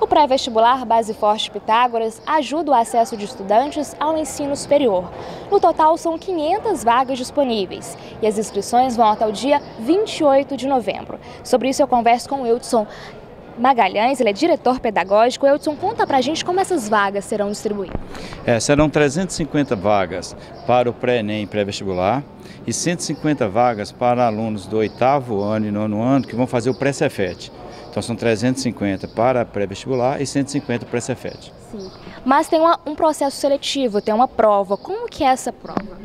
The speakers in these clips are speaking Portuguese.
O pré-vestibular Base Forte Pitágoras ajuda o acesso de estudantes ao ensino superior. No total, são 500 vagas disponíveis e as inscrições vão até o dia 28 de novembro. Sobre isso eu converso com o Edison Magalhães, ele é diretor pedagógico. Edison, conta pra gente como essas vagas serão distribuídas. Serão 350 vagas para o pré-ENEM pré-vestibular e 150 vagas para alunos do 8º ano e 9º ano que vão fazer o pré-Cefet. Então são 350 para pré-vestibular e 150 para Cefet. Sim. Mas tem um processo seletivo, tem uma prova. Como que é essa prova?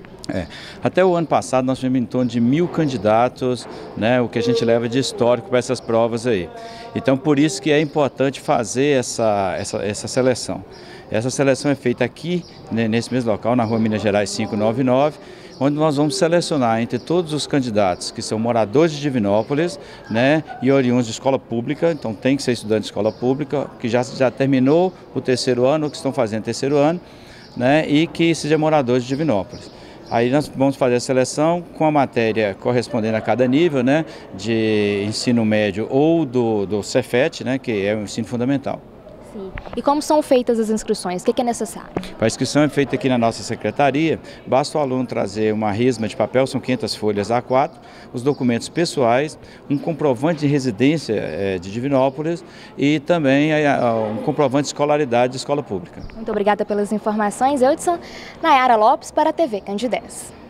Até o ano passado nós tivemos em torno de 1.000 candidatos, né, o que a gente leva de histórico para essas provas aí. Então por isso que é importante fazer essa seleção. Essa seleção é feita aqui, nesse mesmo local, na rua Minas Gerais 599, onde nós vamos selecionar entre todos os candidatos que são moradores de Divinópolis, né, e oriundos de escola pública. Então tem que ser estudante de escola pública, que já terminou o 3º ano, ou que estão fazendo 3º ano, né, e que seja morador de Divinópolis. Aí nós vamos fazer a seleção com a matéria correspondendo a cada nível, né, de ensino médio ou do Cefet, né, que é o ensino fundamental. Sim. E como são feitas as inscrições? O que é necessário? A inscrição é feita aqui na nossa secretaria, basta o aluno trazer uma resma de papel, são 500 folhas A4, os documentos pessoais, um comprovante de residência de Divinópolis e também um comprovante de escolaridade de escola pública. Muito obrigada pelas informações, Edison. Nayara Lopes para a TV Candidez.